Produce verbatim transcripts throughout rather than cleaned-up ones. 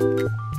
You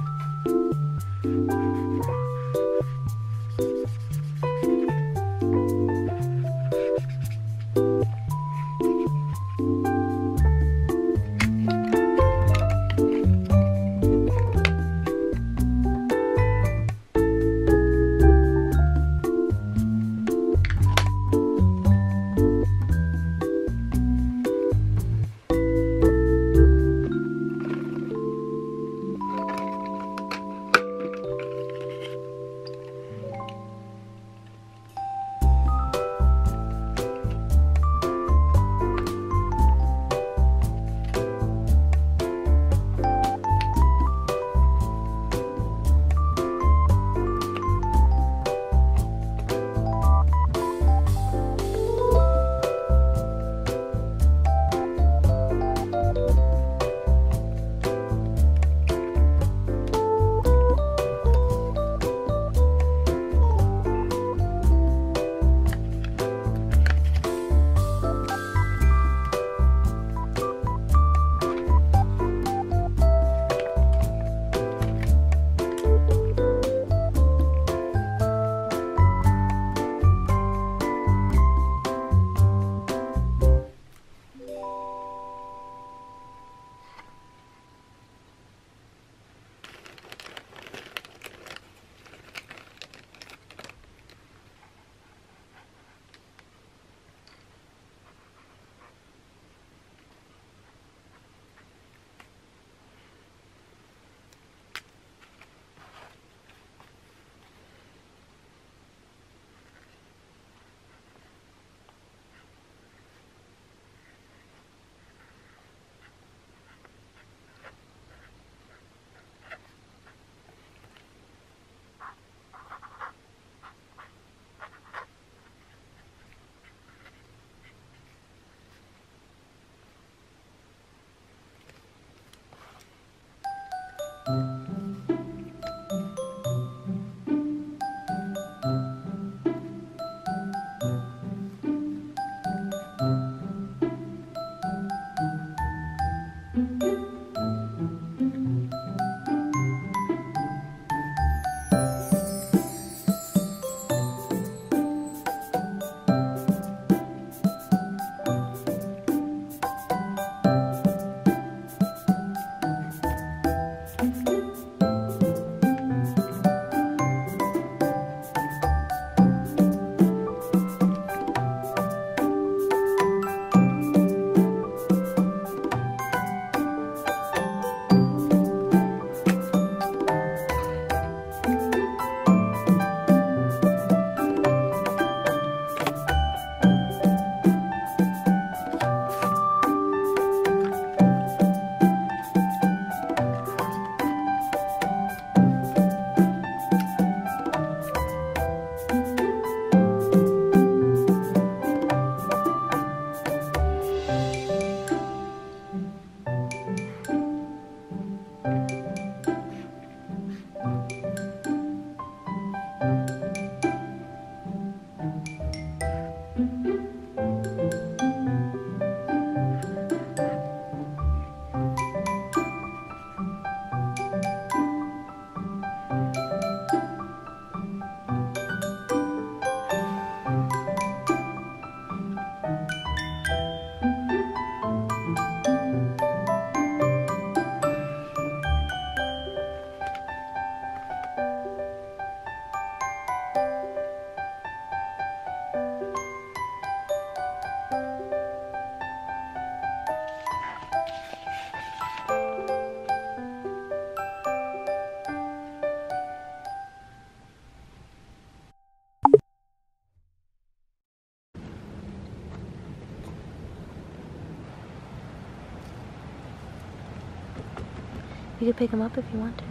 You can pick him up if you want to.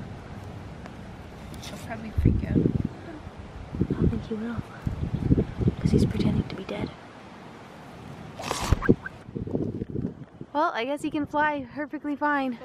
She'll probably freak out. I don't think he will. Because he's pretending to be dead. Well, I guess he can fly perfectly fine.